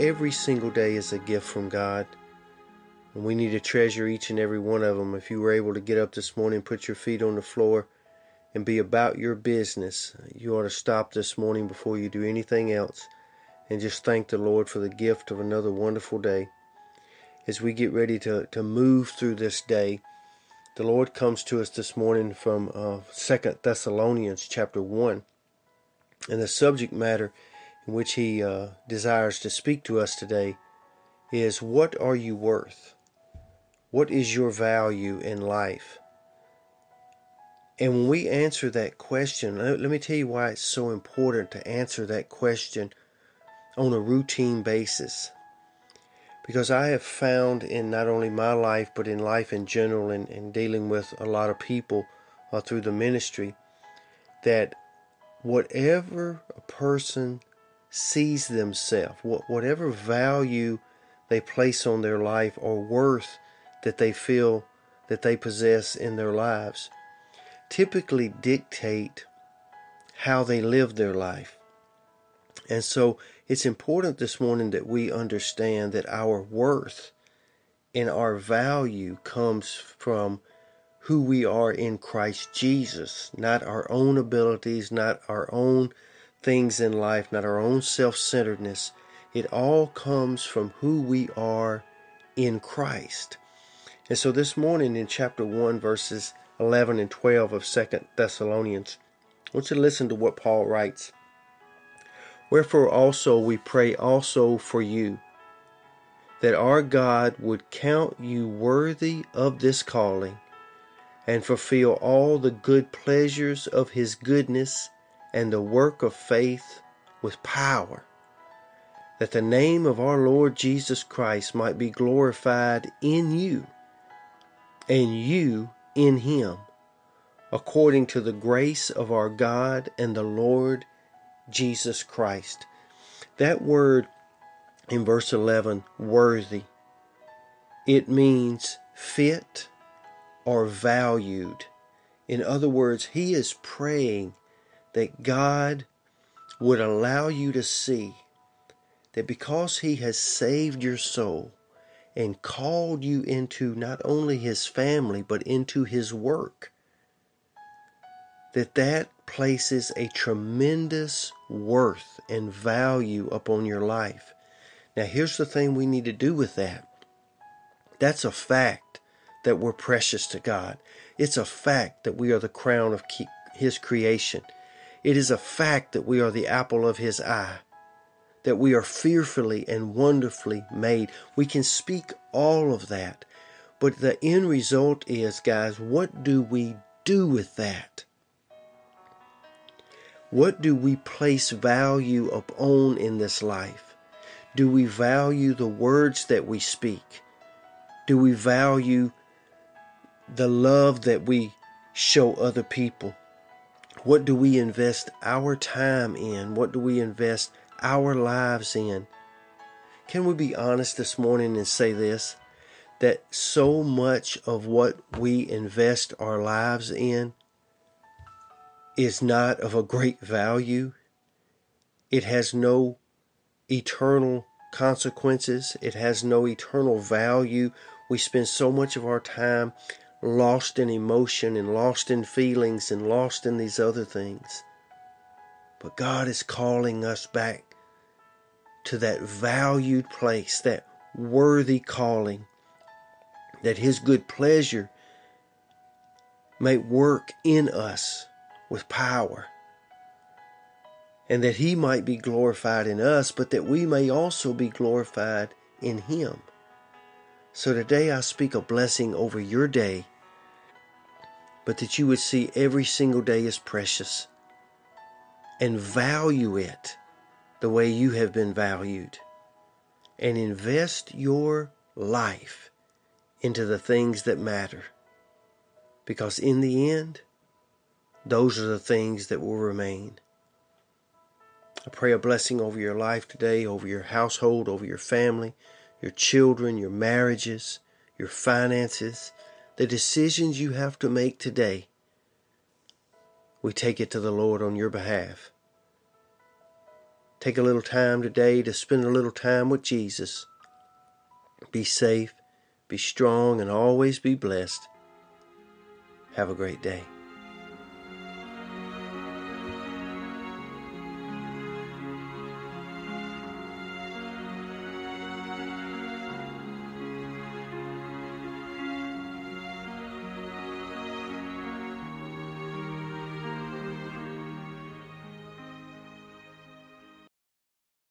Every single day is a gift from God, and we need to treasure each and every one of them. If you were able to get up this morning, put your feet on the floor, and be about your business, you ought to stop this morning before you do anything else and just thank the Lord for the gift of another wonderful day. As we get ready to move through this day, the Lord comes to us this morning from 2 Thessalonians chapter 1, and the subject matter in which he desires to speak to us today is, what are you worth? What is your value in life? And when we answer that question, let me tell you why it's so important to answer that question on a routine basis. Because I have found in not only my life, but in life in general, and dealing with a lot of people through the ministry, that whatever a person sees themselves, whatever value they place on their life or worth that they feel that they possess in their lives, typically dictate how they live their life. And so it's important this morning that we understand that our worth and our value comes from who we are in Christ Jesus, not our own abilities, not our own things in life, not our own self-centeredness. It all comes from who we are in Christ. And so this morning in chapter 1, verses 11 and 12 of 2 Thessalonians, I want you to listen to what Paul writes. Wherefore also we pray also for you, that our God would count you worthy of this calling, and fulfill all the good pleasures of his goodness and the work of faith with power, that the name of our Lord Jesus Christ might be glorified in you, and you in him, according to the grace of our God and the Lord Jesus Christ. That word in verse 11, worthy, it means fit or valued. In other words, he is praying that God would allow you to see that because he has saved your soul and called you into not only his family, but into his work, that places a tremendous worth and value upon your life. Now, here's the thing we need to do with that. That's a fact that we're precious to God. It's a fact that we are the crown of his creation. It is a fact that we are the apple of his eye, that we are fearfully and wonderfully made. We can speak all of that, but the end result is, guys, what do we do with that? What do we place value upon in this life? Do we value the words that we speak? Do we value the love that we show other people? What do we invest our time in? What do we invest our lives in? Can we be honest this morning and say this, that so much of what we invest our lives in is not of a great value? It has no eternal consequences. It has no eternal value. We spend so much of our time lost in emotion and lost in feelings and lost in these other things. But God is calling us back to that valued place, that worthy calling, that his good pleasure may work in us with power, and that he might be glorified in us, but that we may also be glorified in him. So today I speak a blessing over your day, but that you would see every single day as precious and value it the way you have been valued, and invest your life into the things that matter, because in the end, those are the things that will remain. I pray a blessing over your life today, over your household, over your family, your children, your marriages, your finances, the decisions you have to make today. We take it to the Lord on your behalf. Take a little time today to spend a little time with Jesus. Be safe, be strong, and always be blessed. Have a great day.